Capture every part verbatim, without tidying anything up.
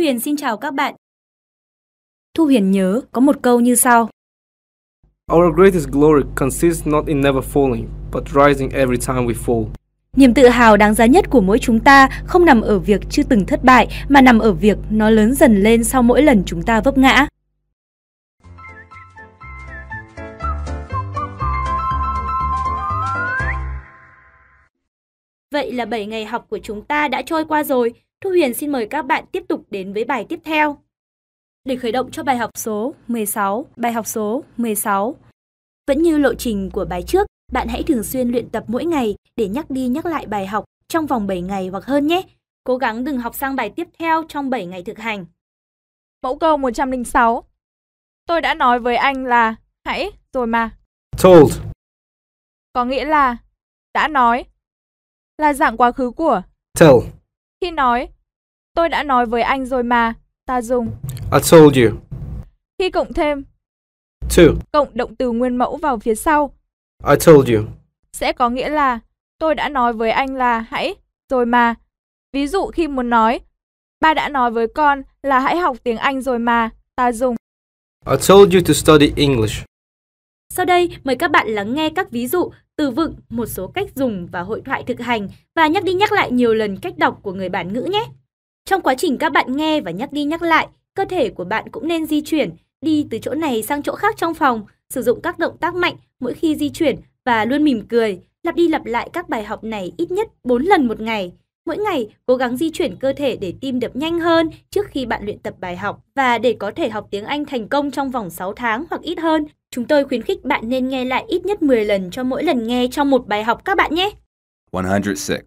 Thu Huyền xin chào các bạn. Thu Huyền nhớ có một câu như sau. Our greatest glory consists not in never falling, but rising every time we fall. Niềm tự hào đáng giá nhất của mỗi chúng ta không nằm ở việc chưa từng thất bại, mà nằm ở việc nó lớn dần lên sau mỗi lần chúng ta vấp ngã. Vậy là bảy ngày học của chúng ta đã trôi qua rồi. Thu Huyền xin mời các bạn tiếp tục đến với bài tiếp theo. Để khởi động cho bài học số mười sáu, bài học số mười sáu. Vẫn như lộ trình của bài trước, bạn hãy thường xuyên luyện tập mỗi ngày để nhắc đi nhắc lại bài học trong vòng bảy ngày hoặc hơn nhé. Cố gắng đừng học sang bài tiếp theo trong bảy ngày thực hành. Mẫu câu một trăm lẻ sáu. Tôi đã nói với anh là hãy rồi mà. Told. Có nghĩa là đã nói, là dạng quá khứ của tell. Khi nói tôi đã nói với anh rồi mà, ta dùng I told you. Khi cộng thêm to, cộng động từ nguyên mẫu vào phía sau I told you, sẽ có nghĩa là tôi đã nói với anh là hãy rồi mà. Ví dụ khi muốn nói ba đã nói với con là hãy học tiếng Anh rồi mà, ta dùng I told you to study English. Sau đây mời các bạn lắng nghe các ví dụ, từ vựng, một số cách dùng và hội thoại thực hành, và nhắc đi nhắc lại nhiều lần cách đọc của người bản ngữ nhé. Trong quá trình các bạn nghe và nhắc đi nhắc lại, cơ thể của bạn cũng nên di chuyển, đi từ chỗ này sang chỗ khác trong phòng, sử dụng các động tác mạnh mỗi khi di chuyển và luôn mỉm cười. Lặp đi lặp lại các bài học này ít nhất bốn lần một ngày. Mỗi ngày, cố gắng di chuyển cơ thể để tim đập nhanh hơn trước khi bạn luyện tập bài học. Và để có thể học tiếng Anh thành công trong vòng sáu tháng hoặc ít hơn, chúng tôi khuyến khích bạn nên nghe lại ít nhất mười lần cho mỗi lần nghe trong một bài học các bạn nhé. một không sáu.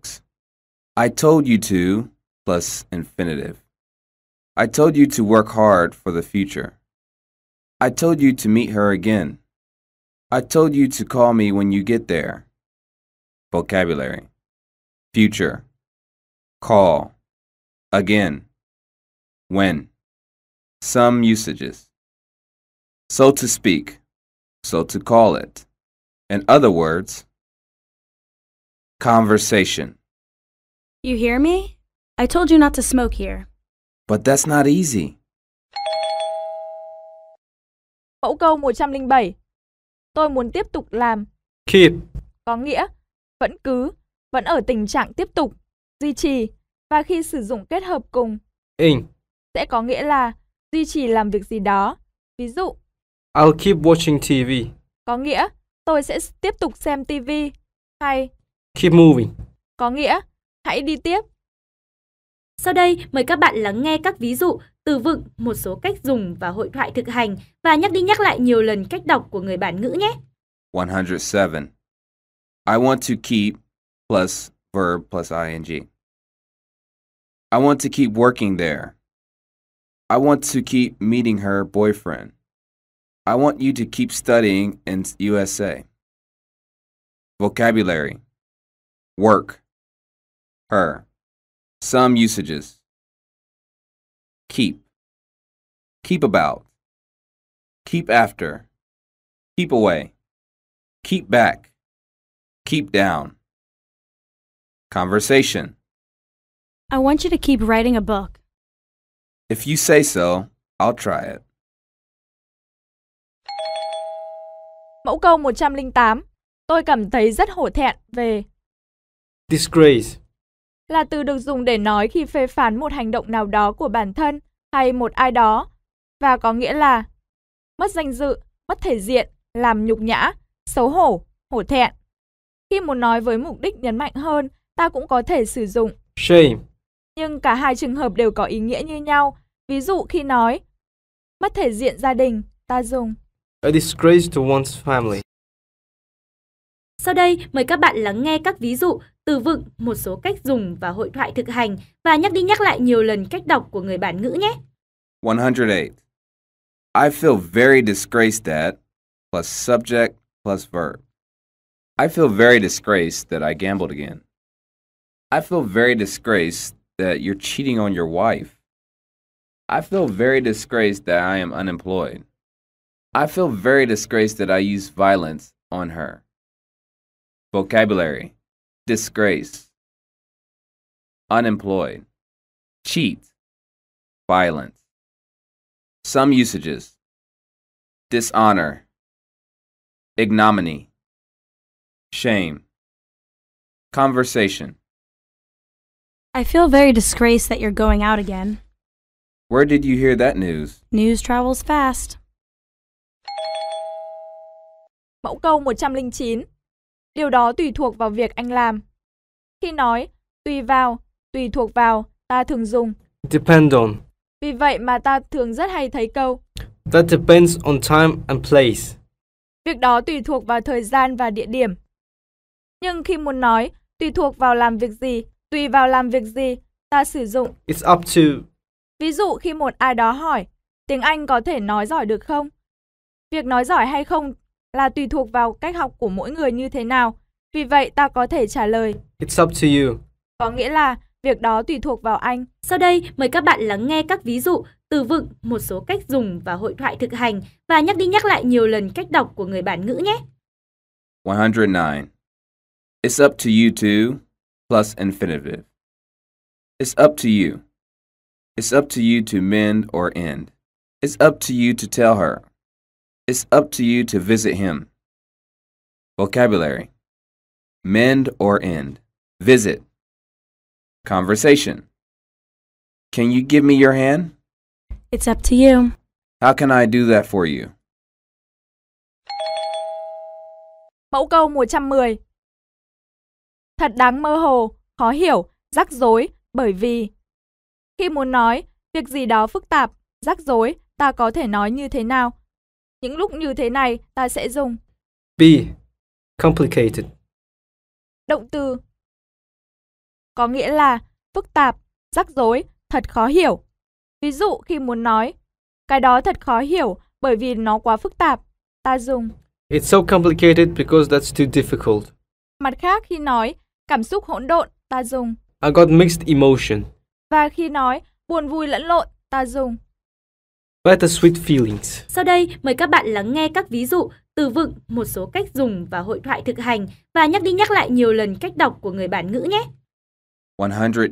I told you to plus infinitive. I told you to work hard for the future. I told you to meet her again. I told you to call me when you get there. Vocabulary. Future. Call. Again. When. Some usages. So to speak. So to call it. In other words, conversation. You hear me? I told you not to smoke here. But that's not easy. Mẫu câu một trăm lẻ bảy. Tôi muốn tiếp tục làm. Keep. Có nghĩa vẫn cứ, vẫn ở tình trạng tiếp tục, duy trì, và khi sử dụng kết hợp cùng in sẽ có nghĩa là duy trì làm việc gì đó. Ví dụ I'll keep watching ti vi. Có nghĩa tôi sẽ tiếp tục xem ti vi. Hay keep moving. Có nghĩa hãy đi tiếp. Sau đây mời các bạn lắng nghe các ví dụ, từ vựng, một số cách dùng và hội thoại thực hành, và nhắc đi nhắc lại nhiều lần cách đọc của người bản ngữ nhé. một không bảy. I want to keep plus verb plus ing. I want to keep working there. I want to keep meeting her boyfriend. I want you to keep studying in U S A. Vocabulary. Work. Her. Some usages. Keep. Keep about. Keep after. Keep away. Keep back. Keep down. Conversation. I want you to keep writing a book. If you say so, I'll try it. Mẫu câu một trăm lẻ tám. Tôi cảm thấy rất hổ thẹn về disgrace, là từ được dùng để nói khi phê phán một hành động nào đó của bản thân hay một ai đó, và có nghĩa là mất danh dự, mất thể diện, làm nhục nhã, xấu hổ, hổ thẹn. Khi muốn nói với mục đích nhấn mạnh hơn, ta cũng có thể sử dụng shame. Nhưng cả hai trường hợp đều có ý nghĩa như nhau. Ví dụ khi nói mất thể diện gia đình, ta dùng a disgrace to one's family. Sau đây, mời các bạn lắng nghe các ví dụ, từ vựng, một số cách dùng và hội thoại thực hành, và nhắc đi nhắc lại nhiều lần cách đọc của người bản ngữ nhé. một không tám. I feel very disgraced that plus subject plus verb. I feel very disgraced that I gambled again. I feel very disgraced that you're cheating on your wife. I feel very disgraced that I am unemployed. I feel very disgraced that I use violence on her. Vocabulary. Disgrace. Unemployed. Cheat. violence. Some usages: dishonor, ignominy, shame. Conversation: I feel very disgraced that you're going out again. Where did you hear that news? News travels fast. Mẫu câu một trăm lẻ chín. Điều đó tùy thuộc vào việc anh làm. Khi nói tùy vào, tùy thuộc vào, ta thường dùng depend on. Vì vậy mà ta thường rất hay thấy câu that depends on time and place. Việc đó tùy thuộc vào thời gian và địa điểm. Nhưng khi muốn nói tùy thuộc vào làm việc gì, tùy vào làm việc gì, ta sử dụng it's up to. Ví dụ khi một ai đó hỏi, tiếng Anh có thể nói giỏi được không? Việc nói giỏi hay không là tùy thuộc vào cách học của mỗi người như thế nào. Vì vậy, ta có thể trả lời it's up to you. Có nghĩa là việc đó tùy thuộc vào anh. Sau đây, mời các bạn lắng nghe các ví dụ, từ vựng, một số cách dùng và hội thoại thực hành và nhắc đi nhắc lại nhiều lần cách đọc của người bản ngữ nhé. một không chín. It's up to you to plus infinitive. It's up to you. It's up to you to mend or end. It's up to you to tell her. It's up to you to visit him. Vocabulary: mend or end, visit. Conversation: can you give me your hand? It's up to you. How can I do that for you? Mẫu câu một trăm mười. Thật đáng mơ hồ, khó hiểu, rắc rối, bởi vì. Khi muốn nói việc gì đó phức tạp, rắc rối, ta có thể nói như thế nào? Những lúc như thế này, ta sẽ dùng be complicated. Động từ có nghĩa là phức tạp, rắc rối, thật khó hiểu. Ví dụ khi muốn nói cái đó thật khó hiểu bởi vì nó quá phức tạp, ta dùng it's so complicated because that's too difficult. Mặt khác, khi nói cảm xúc hỗn độn, ta dùng I got mixed emotion. Và khi nói buồn vui lẫn lộn, ta dùng bittersweet feelings. Sau đây, mời các bạn lắng nghe các ví dụ, từ vựng, một số cách dùng và hội thoại thực hành và nhắc đi nhắc lại nhiều lần cách đọc của người bản ngữ nhé. một trăm mười.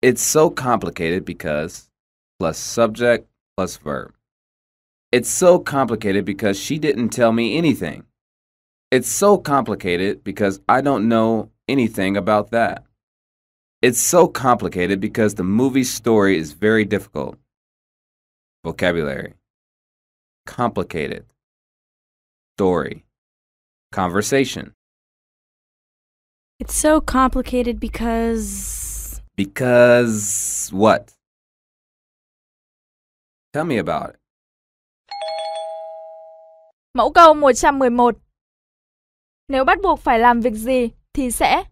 It's so complicated because plus subject plus verb. It's so complicated because she didn't tell me anything. It's so complicated because I don't know anything about that. It's so complicated because the movie's story is very difficult. Vocabulary: complicated, story, conversation. It's so complicated because... Because what? Tell me about it. Mẫu câu một trăm mười một. Nếu bắt buộc phải làm việc gì thì sẽ...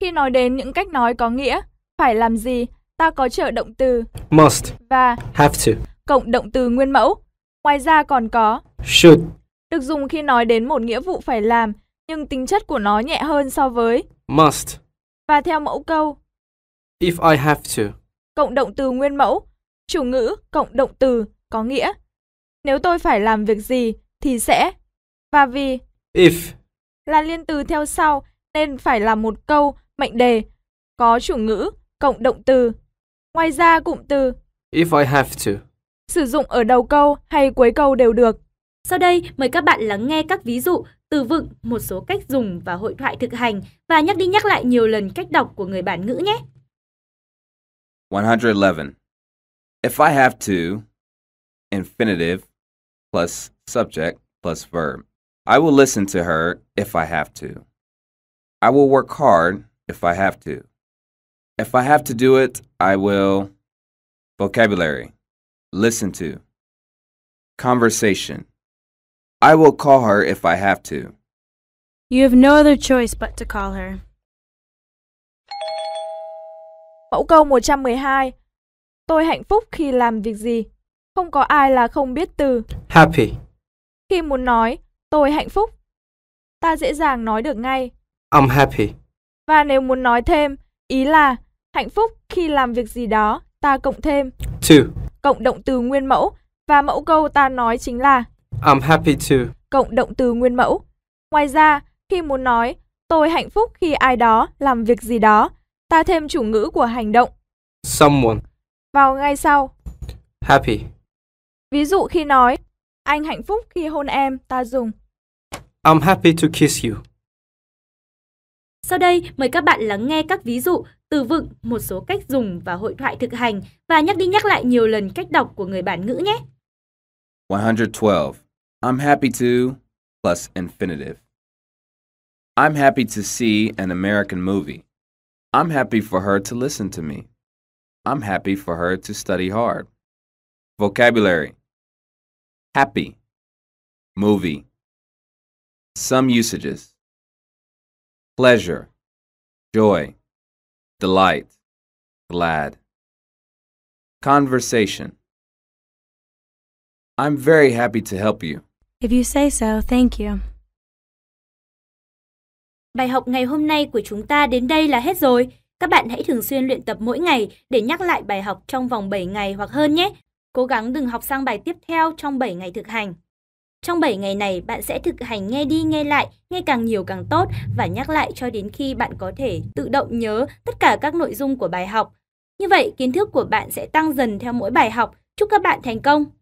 Khi nói đến những cách nói có nghĩa phải làm gì, ta có trợ động từ must và have to, cộng động từ nguyên mẫu. Ngoài ra còn có should, được dùng khi nói đến một nghĩa vụ phải làm, nhưng tính chất của nó nhẹ hơn so với must. Và theo mẫu câu if I have to, cộng động từ nguyên mẫu, chủ ngữ cộng động từ có nghĩa nếu tôi phải làm việc gì thì sẽ. Và vì if là liên từ theo sau nên phải là một câu mệnh đề có chủ ngữ cộng động từ. Ngoài ra, cụm từ if I have to sử dụng ở đầu câu hay cuối câu đều được. Sau đây, mời các bạn lắng nghe các ví dụ, từ vựng, một số cách dùng và hội thoại thực hành và nhắc đi nhắc lại nhiều lần cách đọc của người bản ngữ nhé. một trăm mười một. If I have to, infinitive plus subject plus verb. I will listen to her if I have to. I will work hard if I have to. If I have to do it, I will. Vocabulary: listen to. Conversation: I will call her if I have to. You have no other choice but to call her. Mẫu câu một trăm mười hai. Tôi hạnh phúc khi làm việc gì? Không có ai là không biết từ happy. Khi muốn nói tôi hạnh phúc, ta dễ dàng nói được ngay I'm happy. Và nếu muốn nói thêm ý là hạnh phúc khi làm việc gì đó, ta cộng thêm to, cộng động từ nguyên mẫu, và mẫu câu ta nói chính là I'm happy to, cộng động từ nguyên mẫu. Ngoài ra, khi muốn nói tôi hạnh phúc khi ai đó làm việc gì đó, ta thêm chủ ngữ của hành động someone, vào ngay sau. Happy. Ví dụ khi nói anh hạnh phúc khi hôn em, ta dùng I'm happy to kiss you. Sau đây, mời các bạn lắng nghe các ví dụ, từ vựng, một số cách dùng và hội thoại thực hành và nhắc đi nhắc lại nhiều lần cách đọc của người bản ngữ nhé. một trăm mười. I'm happy to plus infinitive. I'm happy to see an American movie. I'm happy for her to listen to me. I'm happy for her to study hard. Vocabulary. Happy. Movie. Some usages. Pleasure. Joy. Delight. Glad. Conversation. I'm very happy to help you. If you say so, thank you. Bài học ngày hôm nay của chúng ta đến đây là hết rồi. Các bạn hãy thường xuyên luyện tập mỗi ngày để nhắc lại bài học trong vòng bảy ngày hoặc hơn nhé. Cố gắng đừng học sang bài tiếp theo trong bảy ngày thực hành. Trong bảy ngày này, bạn sẽ thực hành nghe đi nghe lại, nghe càng nhiều càng tốt và nhắc lại cho đến khi bạn có thể tự động nhớ tất cả các nội dung của bài học. Như vậy, kiến thức của bạn sẽ tăng dần theo mỗi bài học. Chúc các bạn thành công!